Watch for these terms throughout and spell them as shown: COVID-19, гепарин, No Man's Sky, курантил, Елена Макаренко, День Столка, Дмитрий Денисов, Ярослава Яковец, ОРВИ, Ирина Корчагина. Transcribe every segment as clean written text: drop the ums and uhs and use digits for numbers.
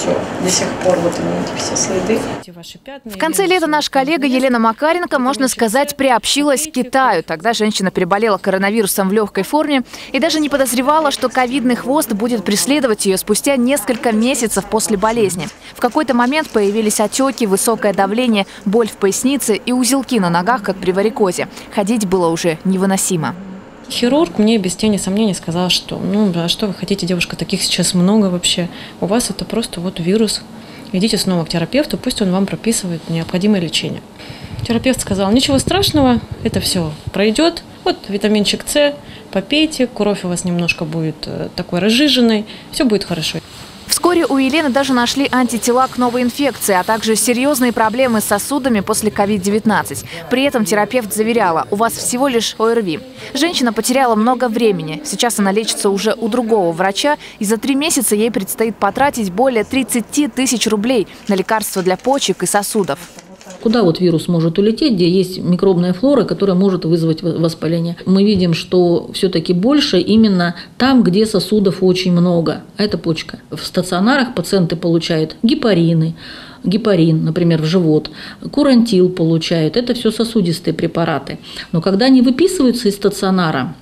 все. До сих пор вот они, эти все следы. В конце лета наш коллега Елена Макаренко, можно сказать, приобщилась к Китаю. Тогда женщина переболела коронавирусом в легкой форме и даже не подозревала, что ковидный хвост будет преследовать ее спустя несколько месяцев после болезни. В какой-то момент появились отеки, высокое давление, боль в пояснице и узелки на ногах, как при варикозе. Ходить было уже невыносимо. Хирург мне без тени сомнений сказал, что ну а что вы хотите, девушка, таких сейчас много вообще. У вас это просто вот вирус. Идите снова к терапевту, пусть он вам прописывает необходимое лечение. Терапевт сказал, ничего страшного, это все пройдет. Вот витаминчик С, попейте, кровь у вас немножко будет такой разжиженной, все будет хорошо. Вскоре у Елены даже нашли антитела к новой инфекции, а также серьезные проблемы с сосудами после COVID-19. При этом терапевт заверяла, у вас всего лишь ОРВИ. Женщина потеряла много времени. Сейчас она лечится уже у другого врача, и за 3 месяца ей предстоит потратить более 30 тысяч рублей на лекарства для почек и сосудов. Куда вот вирус может улететь, где есть микробная флора, которая может вызвать воспаление? Мы видим, что все-таки больше именно там, где сосудов очень много. А это почка. В стационарах пациенты получают гепарин, например, в живот, курантил получают. Это все сосудистые препараты. Но когда они выписываются из стационара,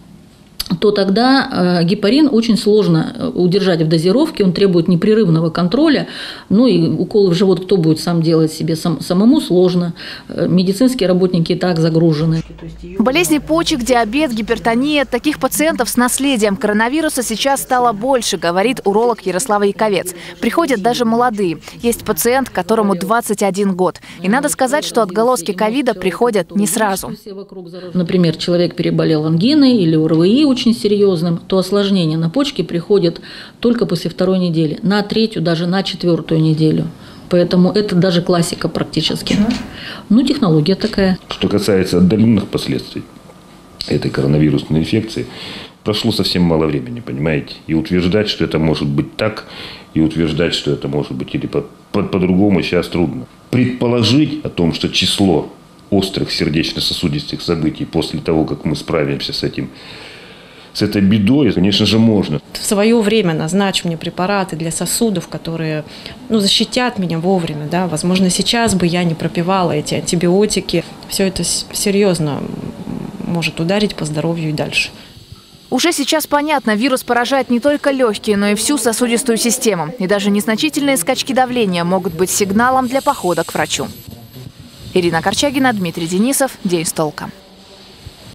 то тогда гепарин очень сложно удержать в дозировке, он требует непрерывного контроля, ну и укол в живот кто будет сам делать себе, самому сложно, медицинские работники и так загружены. Болезни почек, диабет, гипертония, таких пациентов с наследием коронавируса сейчас стало больше, говорит уролог Ярослава Яковец. Приходят даже молодые, есть пациент, которому 21 год. И надо сказать, что отголоски ковида приходят не сразу. Например, человек переболел ангиной или ОРВИ, очень серьезным, то осложнения на почке приходят только после 2-й недели, на 3-ю, даже на 4-ю неделю. Поэтому это даже классика практически. Ну, технология такая. Что касается отдаленных последствий этой коронавирусной инфекции, прошло совсем мало времени, понимаете? И утверждать, что это может быть так, и утверждать, что это может быть или по-другому, сейчас трудно. Предположить о том, что число острых сердечно-сосудистых событий после того, как мы справимся с этим, с этой бедой, конечно же, можно. В свое время назначь мне препараты для сосудов, которые защитят меня вовремя. Да? Возможно, сейчас бы я не пропивала эти антибиотики. Все это серьезно может ударить по здоровью и дальше. Уже сейчас понятно, вирус поражает не только легкие, но и всю сосудистую систему. И даже незначительные скачки давления могут быть сигналом для похода к врачу. Ирина Корчагина, Дмитрий Денисов. День Столка.